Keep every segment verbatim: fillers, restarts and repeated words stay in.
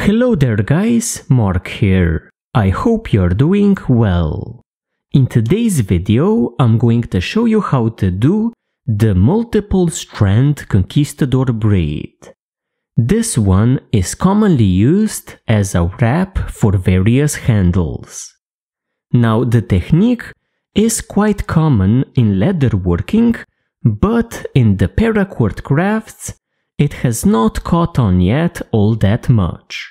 Hello there guys, Mark here. I hope you're doing well. In today's video I'm going to show you how to do the multiple strand conquistador braid. This one is commonly used as a wrap for various handles. Now the technique is quite common in leather working, but in the paracord crafts it has not caught on yet all that much.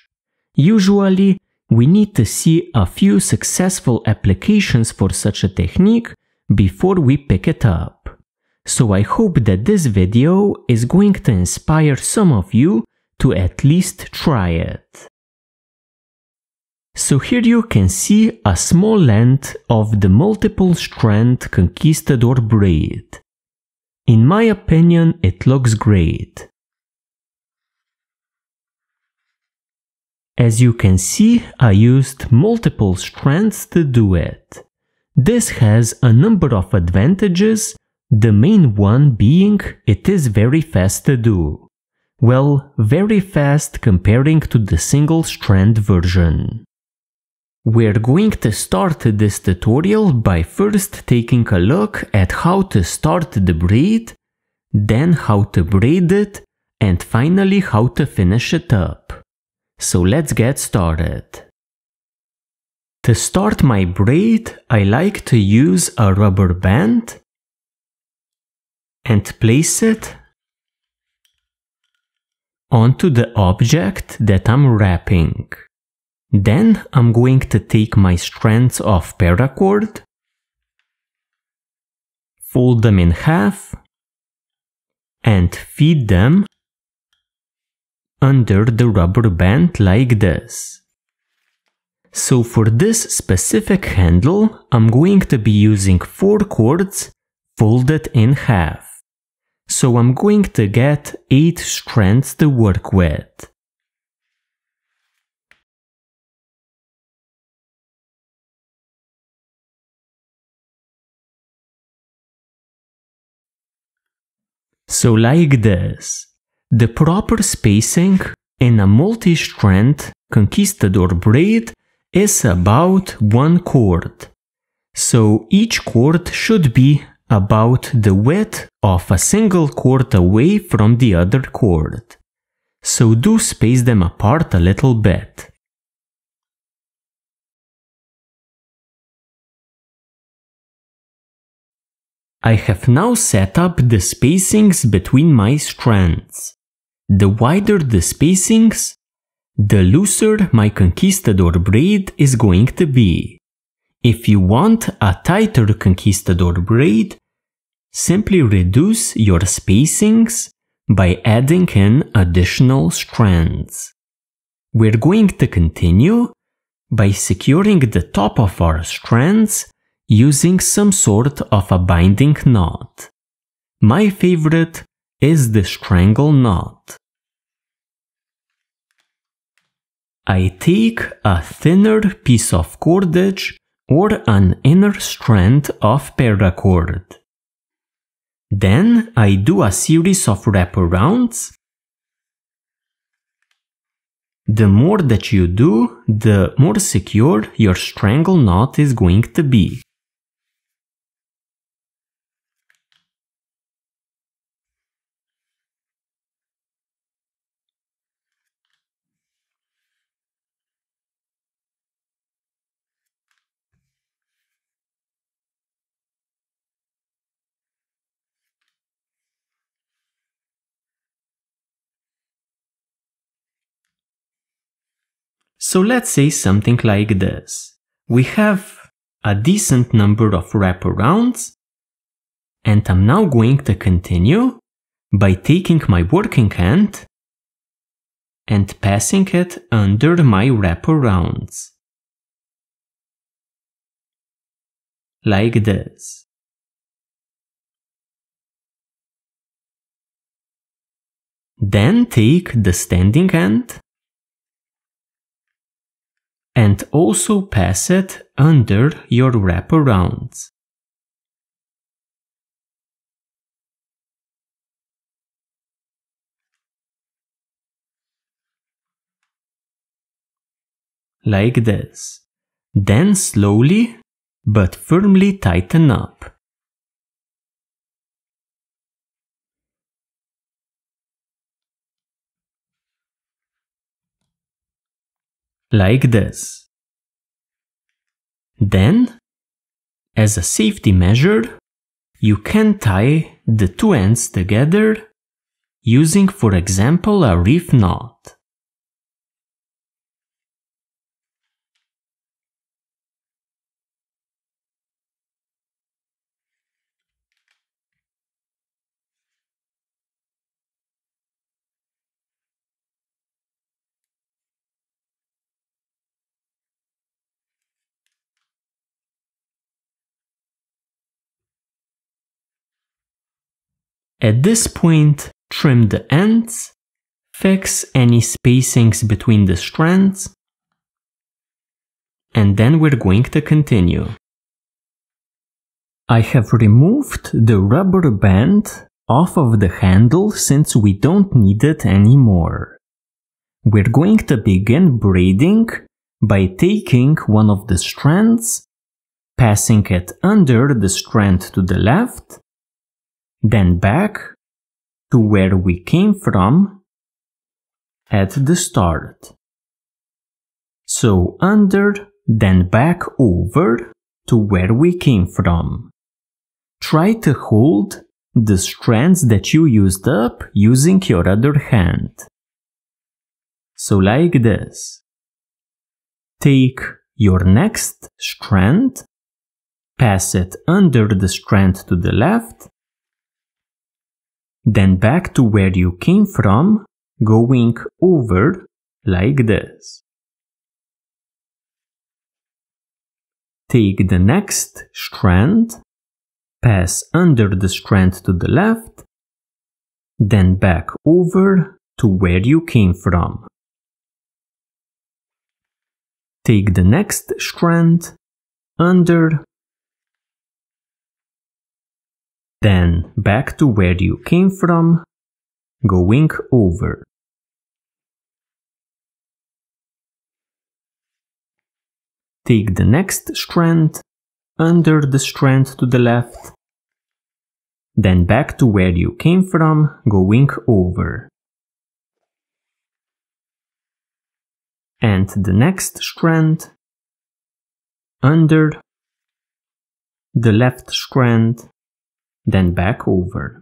Usually, we need to see a few successful applications for such a technique before we pick it up. So I hope that this video is going to inspire some of you to at least try it. So here you can see a small end of the multiple strand conquistador braid. In my opinion, it looks great. As you can see, I used multiple strands to do it. This has a number of advantages, the main one being it is very fast to do. Well, very fast comparing to the single strand version. We're going to start this tutorial by first taking a look at how to start the braid, then how to braid it, and finally how to finish it up. So let's get started. To start my braid, I like to use a rubber band and place it onto the object that I'm wrapping. Then I'm going to take my strands of paracord, fold them in half, and feed them under the rubber band like this. So for this specific handle, I'm going to be using four cords folded in half. So I'm going to get eight strands to work with. So like this. The proper spacing in a multi-strand conquistador braid is about one cord. So each cord should be about the width of a single cord away from the other cord. So do space them apart a little bit. I have now set up the spacings between my strands. The wider the spacings, the looser my conquistador braid is going to be. If you want a tighter conquistador braid, simply reduce your spacings by adding in additional strands. We're going to continue by securing the top of our strands using some sort of a binding knot. My favorite is the strangle knot. I take a thinner piece of cordage or an inner strand of paracord. Then I do a series of wraparounds. The more that you do, the more secure your strangle knot is going to be. So let's say something like this. We have a decent number of wraparounds, and I'm now going to continue by taking my working hand and passing it under my wraparounds. Like this. Then take the standing hand and also pass it under your wraparounds. like this. Then slowly but firmly tighten up. Like this. Then, as a safety measure, you can tie the two ends together using, for example, a reef knot. At this point, trim the ends, fix any spacings between the strands, and then we're going to continue. I have removed the rubber band off of the handle since we don't need it anymore. We're going to begin braiding by taking one of the strands, passing it under the strand to the left, then back to where we came from at the start. So under, then back over to where we came from. Try to hold the strands that you used up using your other hand. So like this. Take your next strand, pass it under the strand to the left, then back to where you came from, going over like this. Take the next strand, pass under the strand to the left, then back over to where you came from. Take the next strand, under, then back to where you came from, going over. Take the next strand, under the strand to the left, then back to where you came from, going over. And the next strand, under, the left strand, then back over.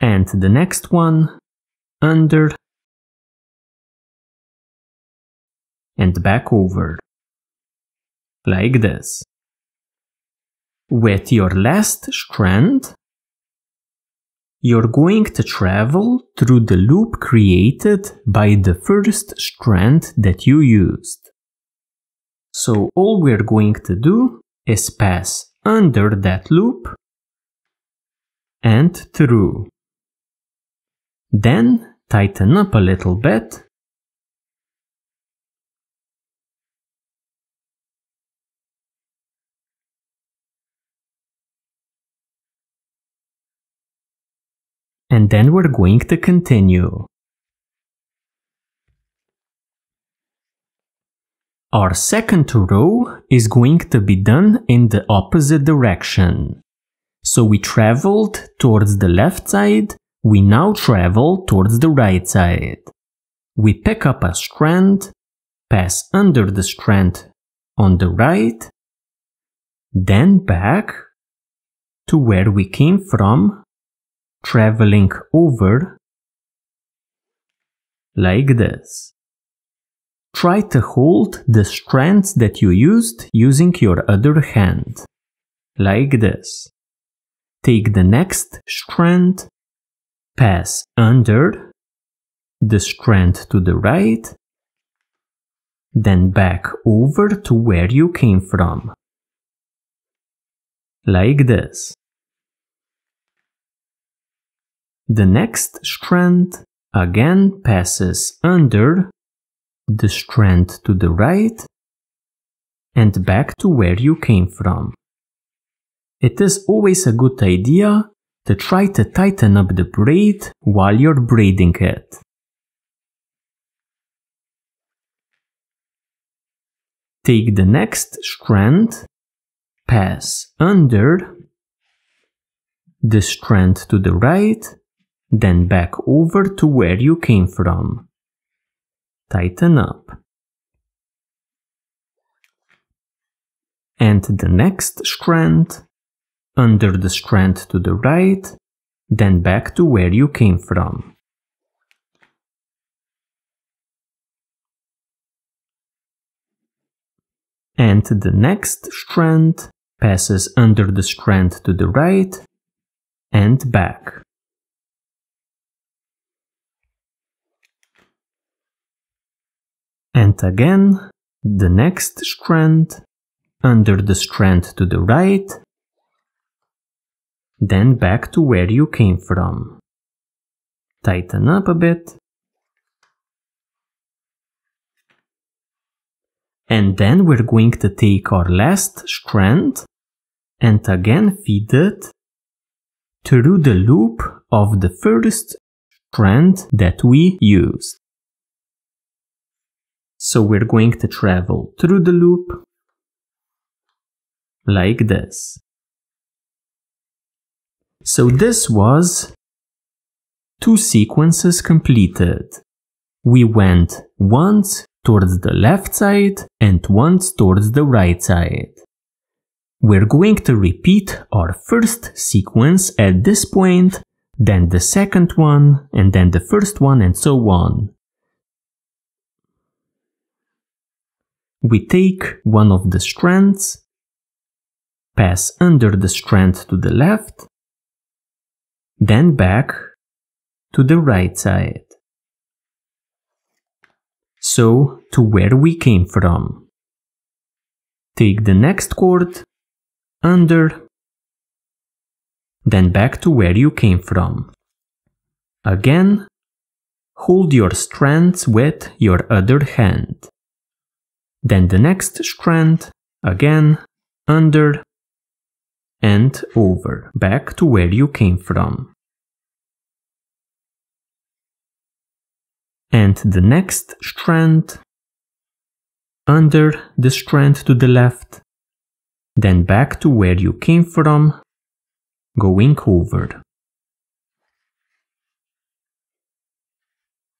And the next one, under, and back over, like this. With your last strand, you're going to travel through the loop created by the first strand that you used. So all we're going to do is pass under that loop and through. Then tighten up a little bit. And then we're going to continue. Our second row is going to be done in the opposite direction. So we traveled towards the left side, we now travel towards the right side. We pick up a strand, pass under the strand on the right, then back to where we came from, traveling over like this. Try to hold the strands that you used using your other hand, like this. Take the next strand, pass under the strand to the right, then back over to where you came from, like this. The next strand again passes under the strand to the right and back to where you came from. It is always a good idea to try to tighten up the braid while you're braiding it. Take the next strand, pass under the strand to the right, then back over to where you came from. Tighten up. And the next strand, under the strand to the right, then back to where you came from. And the next strand passes under the strand to the right and back. And again, the next strand, under the strand to the right, then back to where you came from. Tighten up a bit. And then we're going to take our last strand and again feed it through the loop of the first strand that we used. So we're going to travel through the loop like this. So this was two sequences completed. We went once towards the left side and once towards the right side. We're going to repeat our first sequence at this point, then the second one, and then the first one, and so on. We take one of the strands, pass under the strand to the left, then back to the right side. So, to where we came from. Take the next cord, under, then back to where you came from. Again, hold your strands with your other hand. Then the next strand, again, under, and over, back to where you came from. And the next strand, under the strand to the left, then back to where you came from, going over.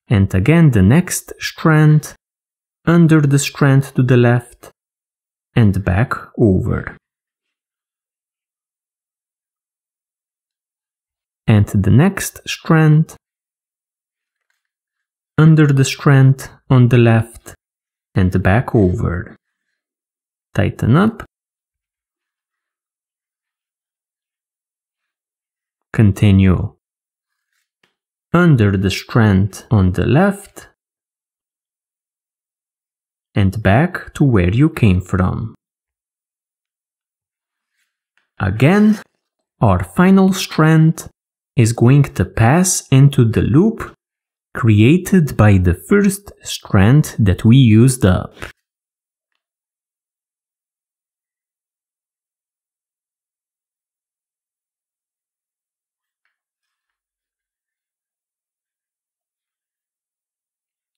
And again the next strand, under the strand to the left, and back over. And the next strand, under the strand on the left and back over. Tighten up. Continue. Under the strand on the left and back to where you came from. Again, our final strand is going to pass into the loop created by the first strand that we used up.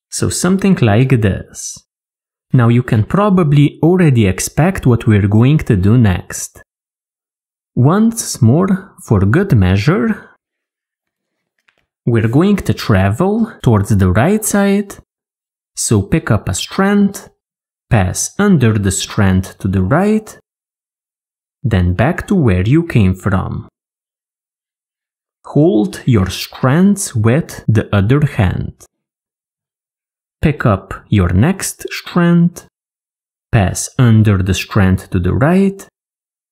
So something like this. Now you can probably already expect what we're going to do next. Once more, for good measure, we're going to travel towards the right side, so pick up a strand, pass under the strand to the right, then back to where you came from. Hold your strands with the other hand. Pick up your next strand, pass under the strand to the right,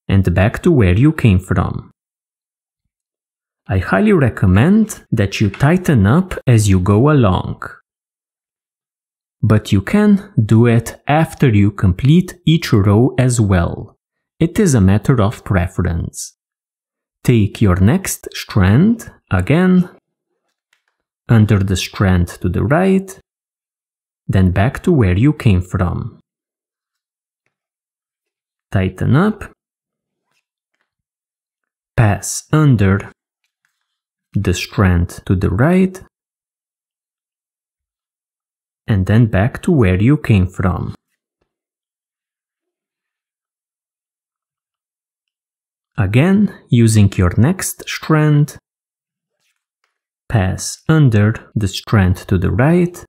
and back to where you came from. I highly recommend that you tighten up as you go along. But you can do it after you complete each row as well. It is a matter of preference. Take your next strand, again, under the strand to the right, then back to where you came from. Tighten up. Pass under the strand to the right, and then back to where you came from. Again, using your next strand, pass under the strand to the right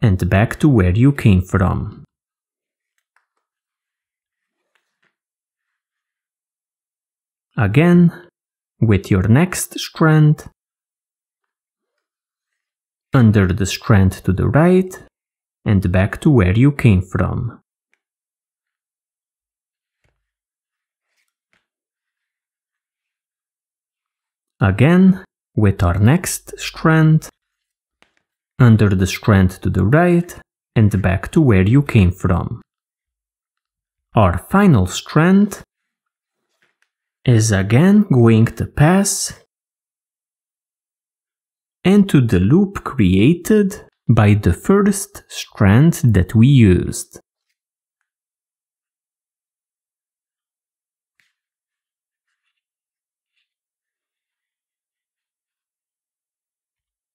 and back to where you came from. Again, with your next strand, under the strand to the right and back to where you came from. Again, with our next strand, under the strand to the right and back to where you came from. Our final strand is again going to pass into the loop created by the first strand that we used.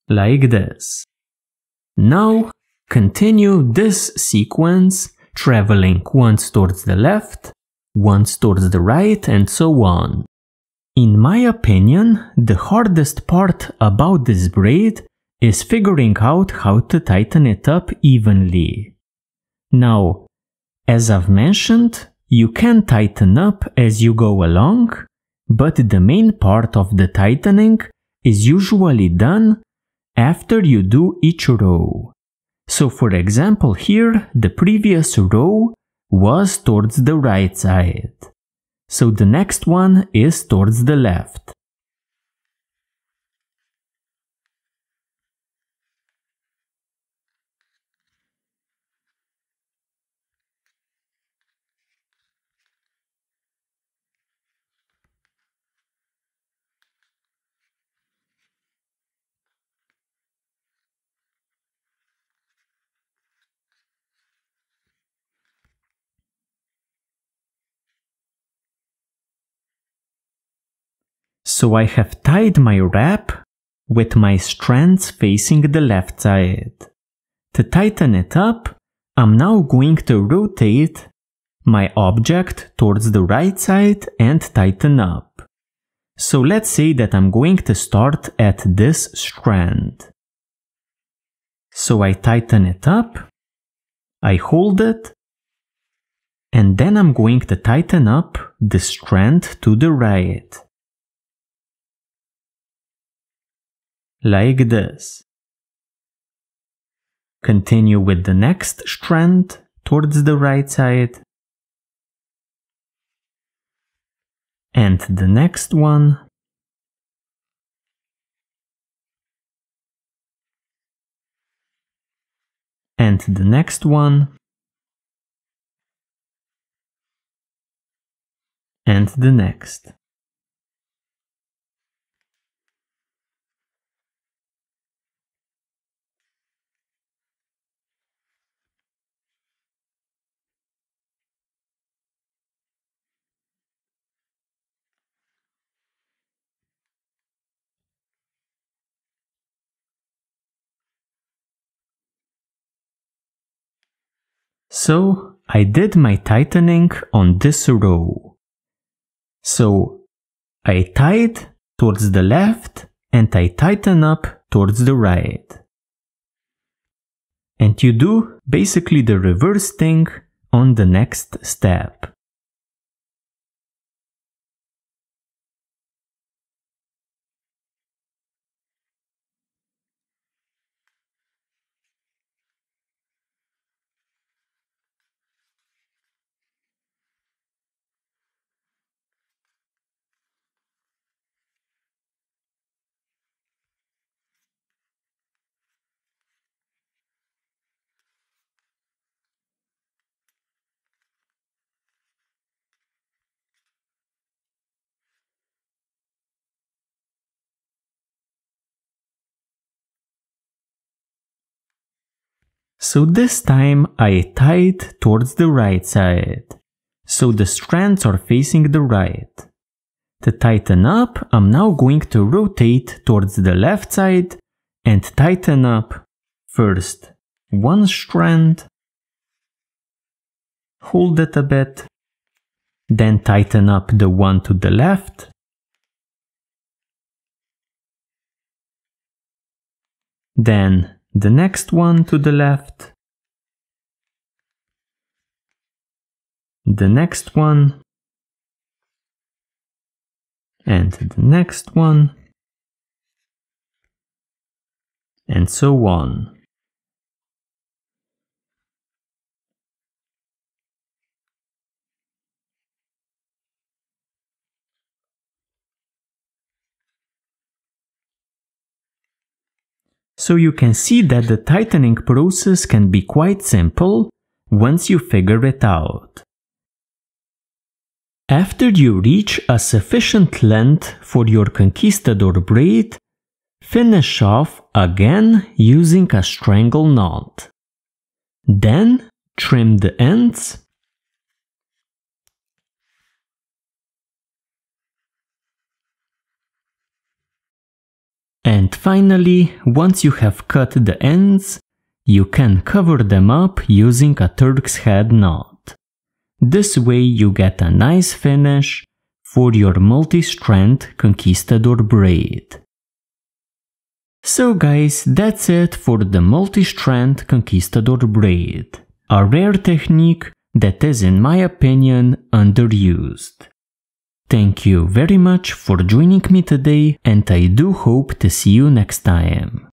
Like this. Now continue this sequence, traveling once towards the left, once towards the right, and so on. In my opinion, the hardest part about this braid is figuring out how to tighten it up evenly. Now, as I've mentioned, you can tighten up as you go along, but the main part of the tightening is usually done after you do each row. So for example here, the previous row was towards the right side. So the next one is towards the left. So I have tied my wrap with my strands facing the left side. To tighten it up, I'm now going to rotate my object towards the right side and tighten up. So let's say that I'm going to start at this strand. So I tighten it up, I hold it, and then I'm going to tighten up the strand to the right. Like this. Continue with the next strand towards the right side, and the next one, and the next one, and the next. So, I did my tightening on this row. So, I tied towards the left and I tighten up towards the right. And you do basically the reverse thing on the next step. So this time I tied towards the right side, so the strands are facing the right. To tighten up, I'm now going to rotate towards the left side and tighten up first one strand, hold it a bit, Then tighten up the one to the left. Then the next one to the left. The next one. And the next one. And so on. So you can see that the tightening process can be quite simple once you figure it out. After you reach a sufficient length for your conquistador braid, finish off again using a strangle knot. Then trim the ends. And finally, once you have cut the ends, you can cover them up using a Turk's head knot. This way you get a nice finish for your multi-strand conquistador braid. So guys, that's it for the multi-strand conquistador braid, a rare technique that is, in my opinion, underused. Thank you very much for joining me today, and I do hope to see you next time.